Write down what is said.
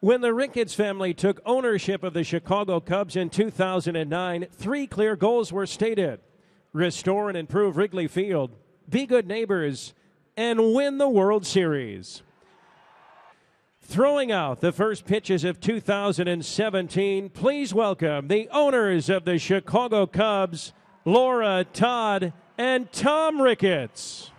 When the Ricketts family took ownership of the Chicago Cubs in 2009, 3 clear goals were stated: restore and improve Wrigley Field, be good neighbors, and win the World Series. Throwing out the first pitches of 2017, please welcome the owners of the Chicago Cubs, Laura Todd and Tom Ricketts.